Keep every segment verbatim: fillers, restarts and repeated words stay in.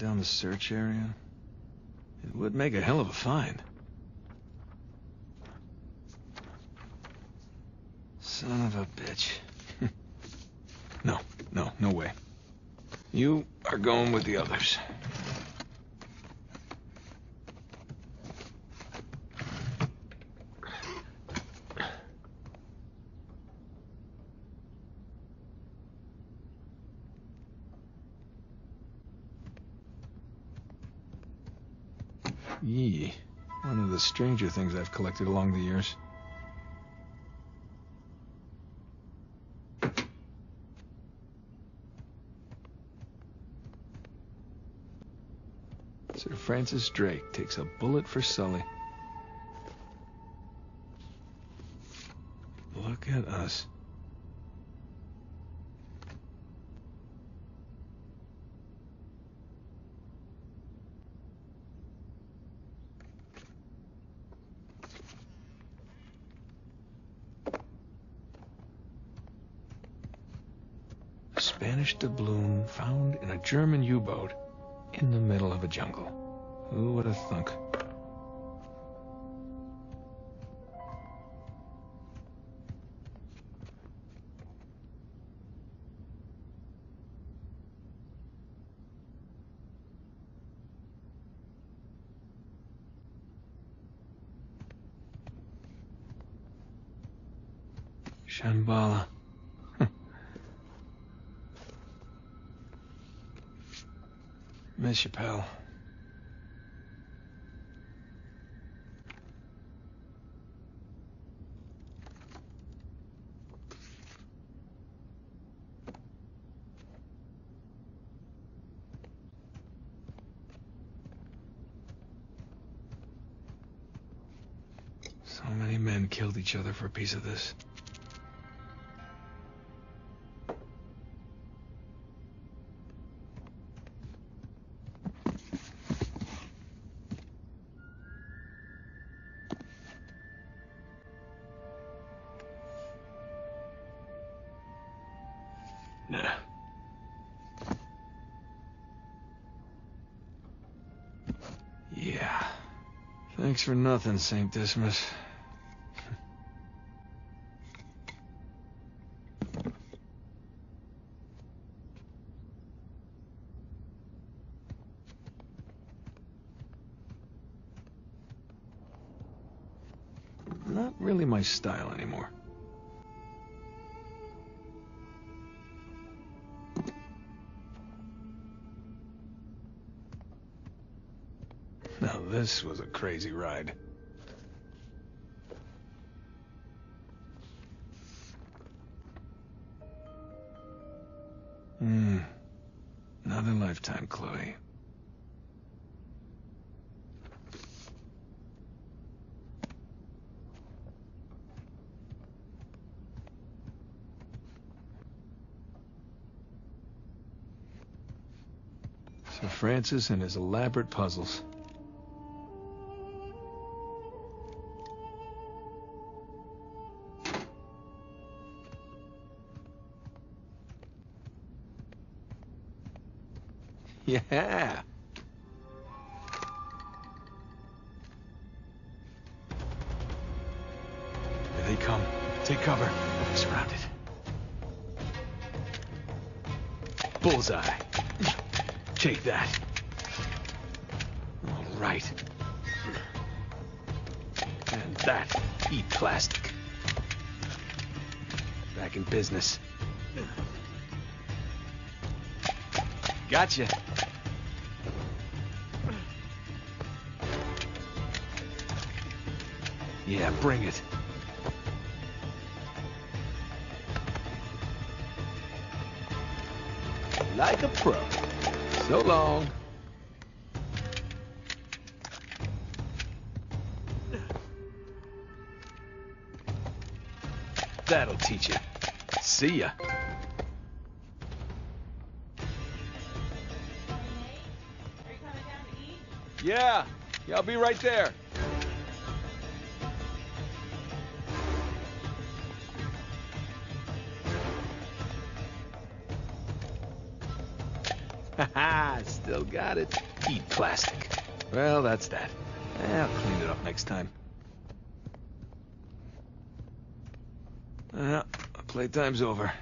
down the search area? It would make a hell of a find. Son of a bitch. No, no, no way. You are going with the others. Yee, one of the stranger things I've collected along the years. Sir Francis Drake takes a bullet for Sully. Look at us. Spanish doubloon found in a German U-boat in the middle of a jungle. Who would have thunk? Shambhala. Miss you, pal. So many men killed each other for a piece of this. Yeah. Thanks for nothing, Saint Dismas. Not really my style anymore. This was a crazy ride. Hmm. Another lifetime, Chloe. Sir Francis and his elaborate puzzles. Yeah. Here they come. Take cover. We're surrounded. Bullseye. Take that. All right. And that. Eat plastic. Back in business. Gotcha. Yeah, bring it. Like a pro. So long. That'll teach you. See ya. Yeah, yeah, I'll be right there. Still got it. Eat plastic. Well, that's that. I'll clean it up next time. Uh, playtime's over.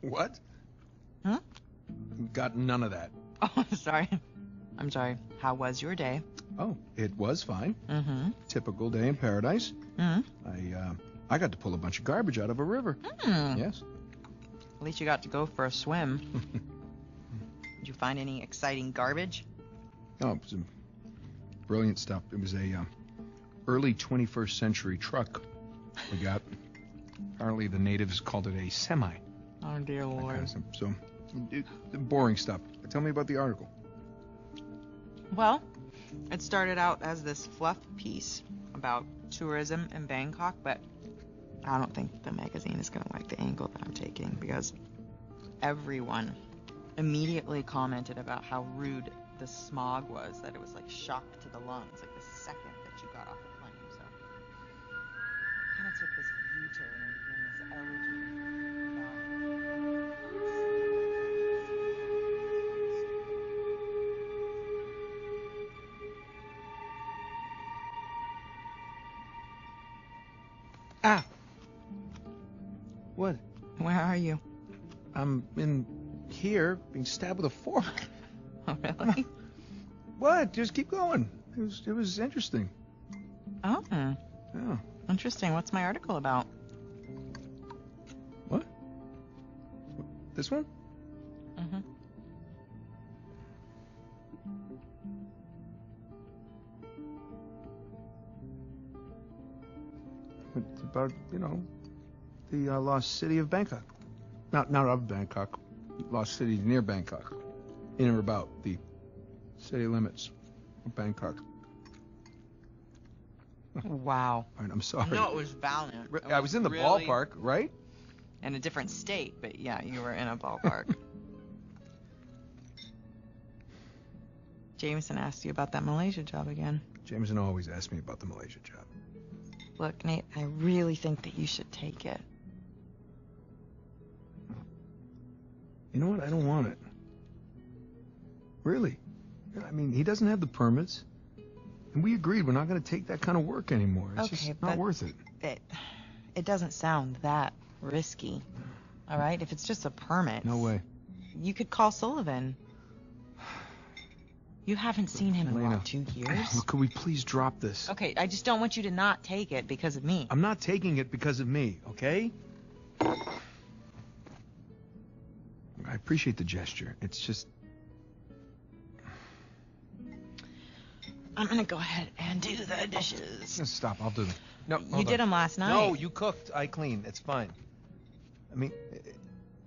What? Huh? Got none of that. Oh, sorry. I'm sorry. How was your day? Oh, it was fine. Mm-hmm. Typical day in paradise. Mm-hmm. I, uh, I got to pull a bunch of garbage out of a river. Mm. Yes. At least you got to go for a swim. Did you find any exciting garbage? Oh, it was some brilliant stuff. It was a uh, early twenty-first century truck we got. Apparently the natives called it a semi. Oh, dear Lord. Kind of, so, it, it, boring stuff. Tell me about the article. Well, it started out as this fluff piece about tourism in Bangkok, but I don't think the magazine is going to like the angle that I'm taking, because everyone immediately commented about how rude the smog was, that it was like shock to the lungs, like the second that you got off the plane. So, I kind of took this U-turn and became this elegy. Ah! What? Where are you? I'm in here, being stabbed with a fork. Oh, really? What? Just keep going. It was, it was interesting. Oh. Yeah. Interesting. What's my article about? What? This one? Mm-hmm. It's about, you know, the uh, lost city of Bangkok. Not not of Bangkok. Lost city near Bangkok. In or about the city limits of Bangkok. Wow. All right, I'm sorry. No, it was valiant. It I was, was in the really ballpark, right? In a different state, but yeah, you were in a ballpark. Jameson asked you about that Malaysia job again. Jameson always asks me about the Malaysia job. Look, Nate, I really think that you should take it. You know what? I don't want it. Really. I mean, he doesn't have the permits. And we agreed we're not going to take that kind of work anymore. It's okay, just not worth it. it. It doesn't sound that risky. All right? If it's just a permit. No way. You could call Sullivan. You haven't seen him Elena. in what, two years? Look, could we please drop this? Okay, I just don't want you to not take it because of me. I'm not taking it because of me, okay? I appreciate the gesture. It's just... I'm gonna go ahead and do the dishes. Stop, I'll do them. No, you did them last night. No, you cooked. I cleaned. It's fine. I mean,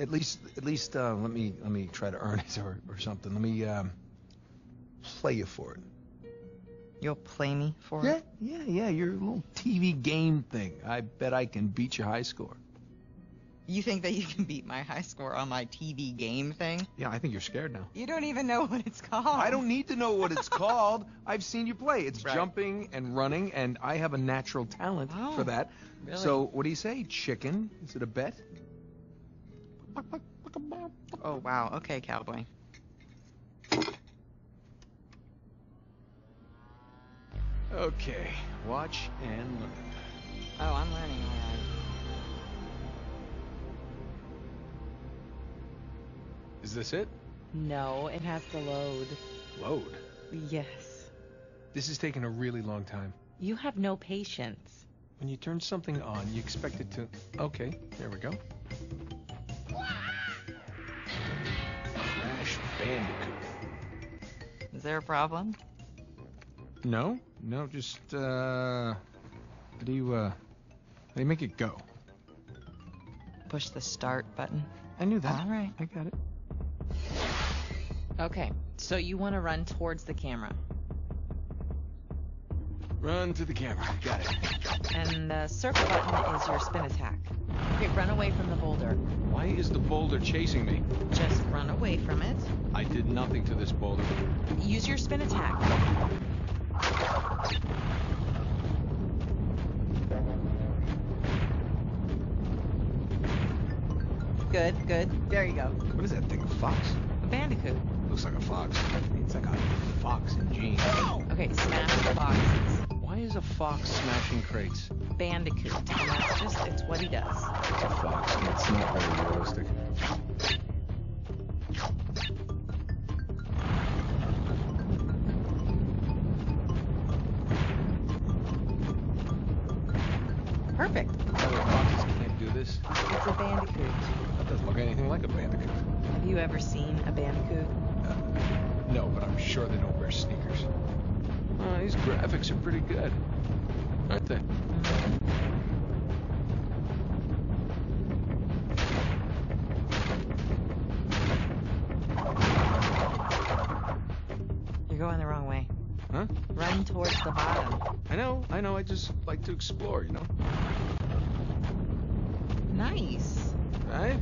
at least, at least, uh, let me, let me try to earn it or, or something. Let me, um... play you for it. You'll play me for yeah, it? Yeah, yeah, your little T V game thing. I bet I can beat your high score. You think that you can beat my high score on my T V game thing? Yeah, I think you're scared now. You don't even know what it's called. I don't need to know what it's called. I've seen you play. It's right. Jumping and running, and I have a natural talent oh, for that. Really? So what do you say, chicken? Is it a bet? Oh, wow. Okay, cowboy. Okay, watch and learn. Oh, I'm learning all right. Is this it? No, it has to load. Load? Yes. This is taking a really long time. You have no patience. When you turn something on, you expect it to... Okay, there we go. Crash Bandicoot. Is there a problem? No, no, just, uh... How do you, uh... How do you make it go? Push the start button. I knew that. All right. I got it. Okay, so you want to run towards the camera. Run to the camera. Got it. And the circle button is your spin attack. Okay, run away from the boulder. Why is the boulder chasing me? Just run away from it. I did nothing to this boulder. Use your spin attack. Good, good. There you go. What is that thing, a fox? A bandicoot. Looks like a fox. It's like a fox in jeans. Okay, smash the boxes. Why is a fox smashing crates? Bandicoot. And that's just, it's what he does. It's a fox, and it's not very realistic. Perfect. Other foxes can't do this. It's a bandicoot. Doesn't look anything like a bandicoot. Have you ever seen a bandicoot? Uh, no, but I'm sure they don't wear sneakers. Uh, these graphics are pretty good, aren't they? You're going the wrong way. Huh? Run towards the bottom. I know, I know, I just like to explore, you know? Nice. Right?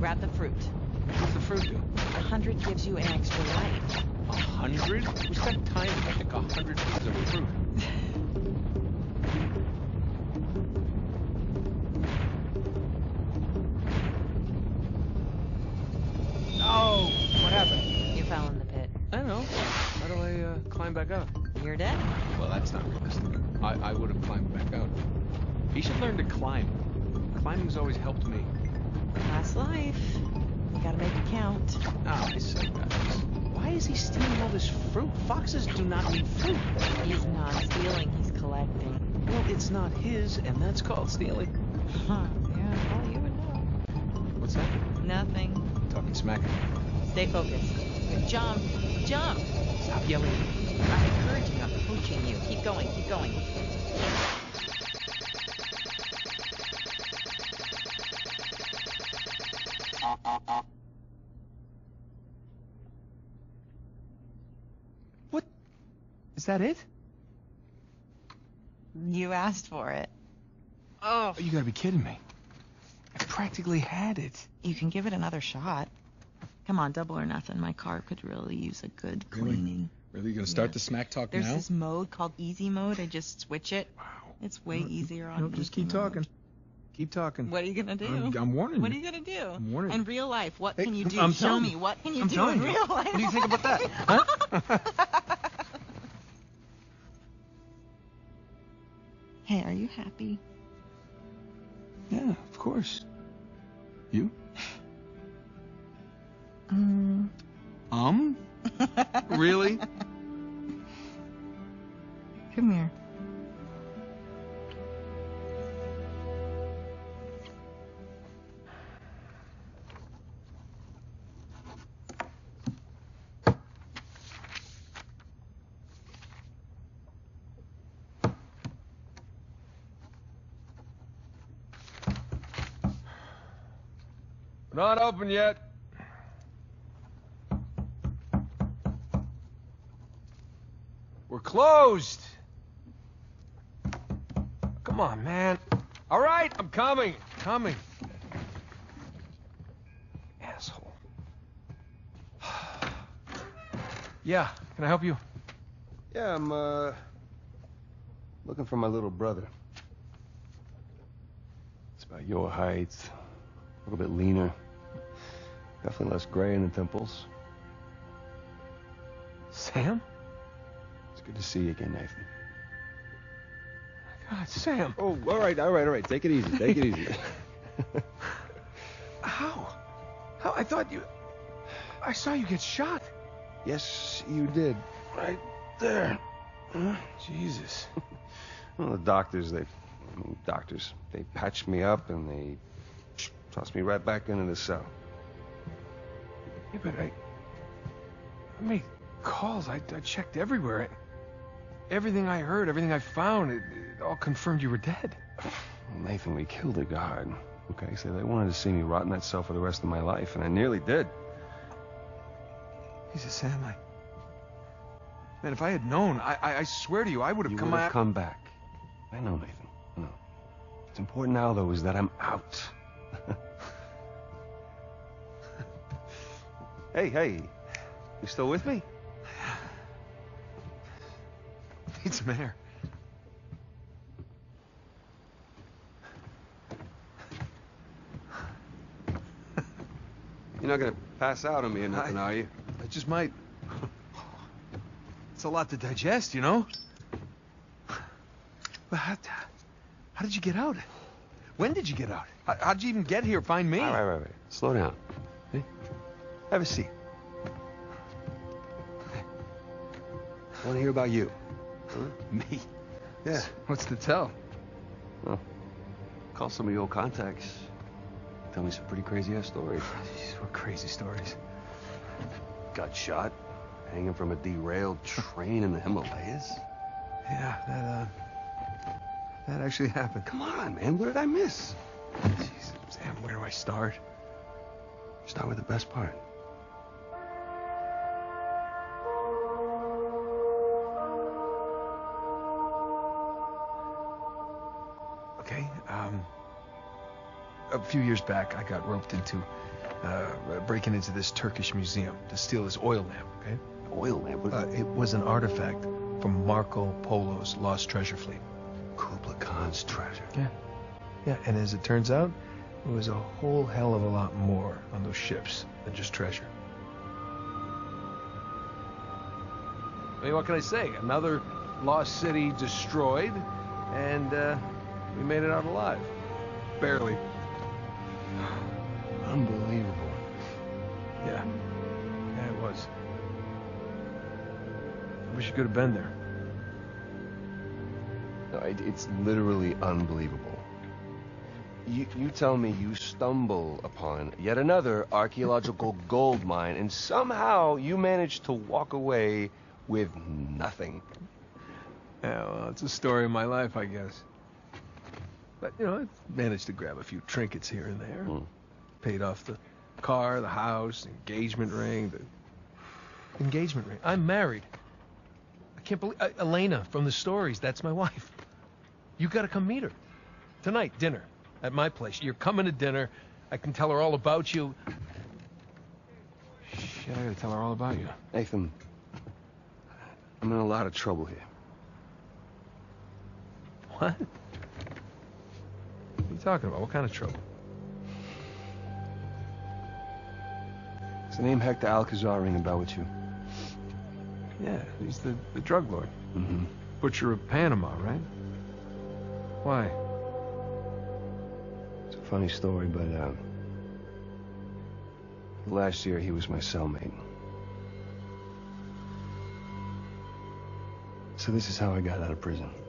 Grab the fruit. What's the fruit do? A hundred gives you an extra life. A hundred? We spent time to pick a hundred pieces of fruit. No! What happened? You fell in the pit. I don't know. How do I uh, climb back up? You're dead. Well, that's not realistic. I, I would have climbed back out. He should learn to climb. Climbing's always helped me. Last life. You gotta make it count. Ah, I said that. Why is he stealing all this fruit? Foxes do not need fruit. He's not stealing, he's collecting. Well, it's not his, and that's called stealing. Huh, yeah, well, you would know. What's that? Nothing. Talking smack. Stay focused. Jump! Jump! Stop yelling. I'm encouraging, I'm coaching you. Keep going, keep going. What? Is that it? You asked for it. Oh. You gotta be kidding me. I practically had it. You can give it another shot. Come on, double or nothing. My car could really use a good cleaning. Really? Really? You gonna start yeah. the smack talk There's now? There's this mode called easy mode. I just switch it. Wow. It's way no, easier on no, easy just keep mode. talking. Keep talking. What are you going to do? I'm, I'm warning you. What are you going to do? I'm warning you. In real life, what hey, can you do? I'm Show me. You. What can you I'm do in you. real life? What do you think about that? Huh? Hey, are you happy? Yeah, of course. You? Um. Um? Really? Come here. Not open yet. We're closed. Come on, man. All right, I'm coming. Coming. Asshole. Yeah, can I help you? Yeah, I'm, uh... looking for my little brother. It's about your height. A little bit leaner. Definitely less gray in the temples. Sam? It's good to see you again, Nathan. God, Sam. Oh, all right, all right, all right. Take it easy. Take it easy. How? How? I thought you... I saw you get shot. Yes, you did. Right there. Huh? Jesus. Well, the doctors, they... I mean, doctors. They patched me up and they tossed me right back into the cell. Yeah, but I... I made calls. I, I checked everywhere. I... Everything I heard, everything I found, it, it all confirmed you were dead. Nathan, we killed a guard. Okay, so they wanted to see me rot in that cell for the rest of my life, and I nearly did. Jesus, Sam, I... Man, if I had known, I, I, I swear to you, I would have come out... You would have come back. I know, Nathan. I know. What's important now, though, is that I'm out. Hey, hey. You still with me? It's Mayor. You're not gonna pass out on me or nothing, I, are you? I just might. It's a lot to digest, you know? Well, how, how did you get out? When did you get out? How, how'd you even get here? Find me? All right, right, right. Slow down. Hey. Have a seat. I wanna hear about you. Huh? Me? Yeah. What's to tell? Well, call some of your old contacts. Tell me some pretty crazy-ass stories. These were crazy stories. Got shot, hanging from a derailed train in the Himalayas. Yeah, that, uh... that actually happened. Come on, man. What did I miss? Jeez, Sam, where do I start? Start with the best part. A few years back, I got roped into uh, breaking into this Turkish museum to steal this oil lamp, okay? Oil lamp? Uh, it was an artifact from Marco Polo's lost treasure fleet. Kubla Khan's treasure? Yeah. Yeah, and as it turns out, there was a whole hell of a lot more on those ships than just treasure. I mean, what can I say? Another lost city destroyed, and uh, we made it out alive. Barely. Unbelievable. Yeah. Yeah, it was. I wish you could have been there. No, it, it's literally unbelievable. You, you tell me you stumble upon yet another archaeological gold mine, and somehow you manage to walk away with nothing. Yeah, well, it's a story of my life, I guess. But, you know, I managed to grab a few trinkets here and there. Mm. Paid off the car, the house, engagement ring, the... Engagement ring? I'm married. I can't believe... Uh, Elena from the stories, that's my wife. You gotta come meet her. Tonight, dinner. At my place. You're coming to dinner. I can tell her all about you. Shit, I gotta tell her all about you. Nathan, I'm in a lot of trouble here. What? What are you talking about? What kind of trouble? Does the name Hector Alcazar ring a bell with you? Yeah, he's the, the drug lord. Mm-hmm. Butcher of Panama, right? Why? It's a funny story, but, uh... last year, he was my cellmate. So this is how I got out of prison.